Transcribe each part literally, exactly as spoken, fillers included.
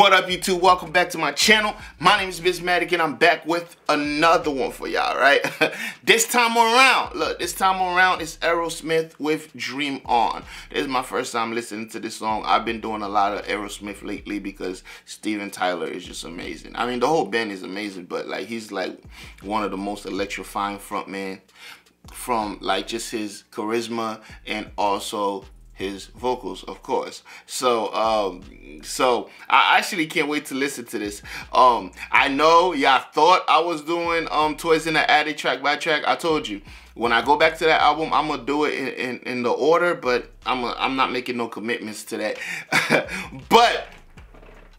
What up, YouTube? Welcome back to my channel. My name is BizMatik, and I'm back with another one for y'all, right? This time around, look, this time around, it's Aerosmith with Dream On. This is my first time listening to this song. I've been doing a lot of Aerosmith lately because Steven Tyler is just amazing. I mean, the whole band is amazing, but, like, he's, like, one of the most electrifying frontmen from, like, just his charisma and also his vocals, of course. So, um, so I actually can't wait to listen to this. Um, I know y'all thought I was doing um, Toys in the Attic track by track. I told you, when I go back to that album, I'm gonna do it in, in, in the order, but I'm, a, I'm not making no commitments to that. But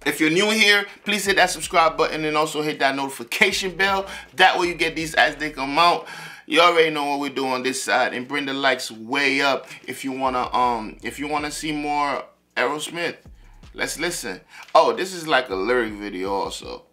if you're new here, please hit that subscribe button and also hit that notification bell. That way you get these as they come out. You already know what we do on this side, and bring the likes way up if you wanna um if you wanna see more Aerosmith. Let's listen. Oh, this is like a lyric video also.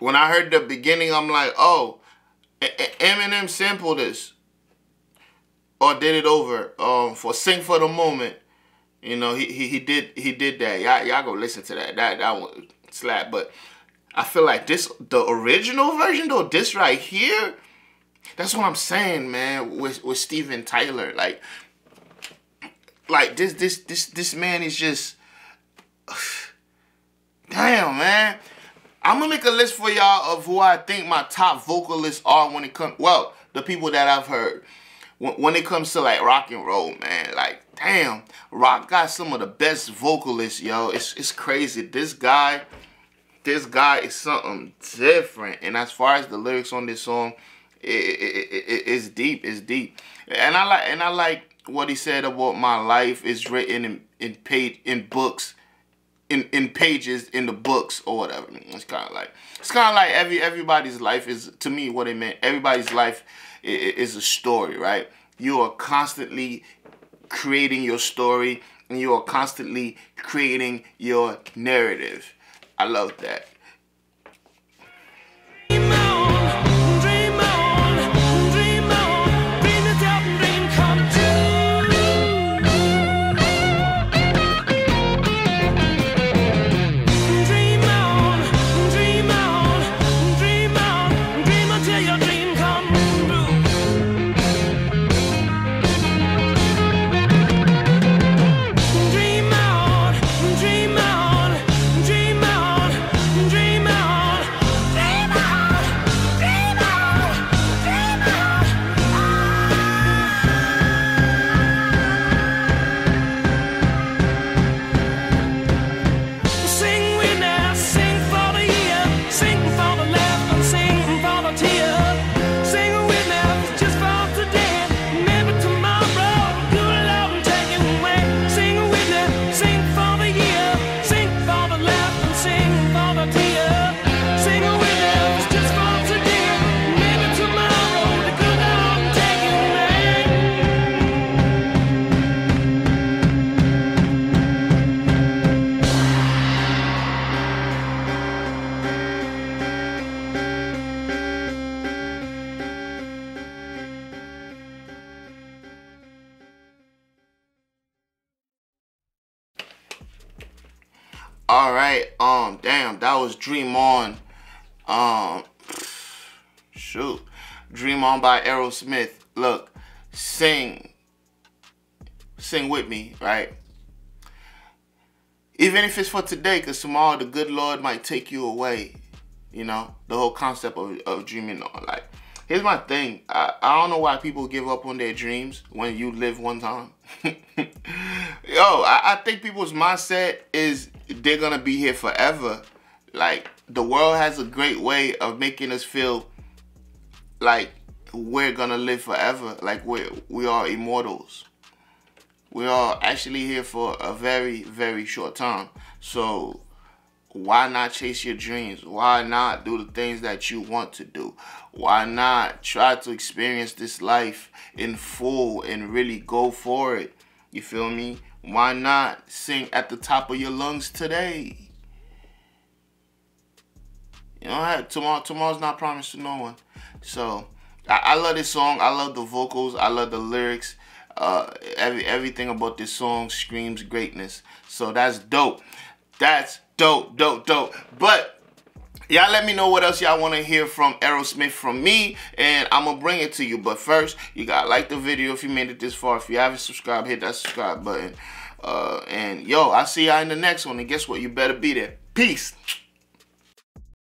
When I heard the beginning, I'm like, oh, Eminem sampled this or did it over um, for "Sing for the Moment." You know, he he, he did he did that. Y'all y'all go listen to that. That that one slap. But I feel like this, the original version though, this right here, that's what I'm saying, man. With with Steven Tyler, like, like this this this this man is just, damn, man. I'm gonna make a list for y'all of who I think my top vocalists are when it comes, well, the people that I've heard. When, when it comes to like rock and roll, man, like, damn, rock got some of the best vocalists, yo. It's, it's crazy. This guy, this guy is something different. And as far as the lyrics on this song, it, it, it, it, it's deep, it's deep. And I like, and I like what he said about my life is written in in page in books, in in pages in the books or whatever. It's kind of like it's kind of like every everybody's life is, to me, what it meant. Everybody's life is a story, right? You are constantly creating your story, and you are constantly creating your narrative. I love that. Alright, um, damn, that was Dream On, um, shoot, Dream On by Aerosmith. Look, sing, sing with me, right? Even if it's for today, because tomorrow the good Lord might take you away, you know, the whole concept of, of dreaming on. Like, here's my thing, I, I don't know why people give up on their dreams when you live one time. Yo, I, I think people's mindset is, they're gonna be here forever. Like, the world has a great way of making us feel like we're gonna live forever, like we're, we are immortals. We are actually here for a very, very short time. So why not chase your dreams? Why not do the things that you want to do? Why not try to experience this life in full and really go for it? You feel me? Why not sing at the top of your lungs today? You know, I, tomorrow, tomorrow's not promised to no one. So, I, I love this song. I love the vocals. I love the lyrics. Uh, every everything about this song screams greatness. So, that's dope. That's dope, dope, dope. But, y'all let me know what else y'all want to hear from Aerosmith from me, and I'm going to bring it to you. But first, you got to like the video if you made it this far. If you haven't subscribed, hit that subscribe button. Uh, and, yo, I'll see y'all in the next one. And guess what? You better be there. Peace.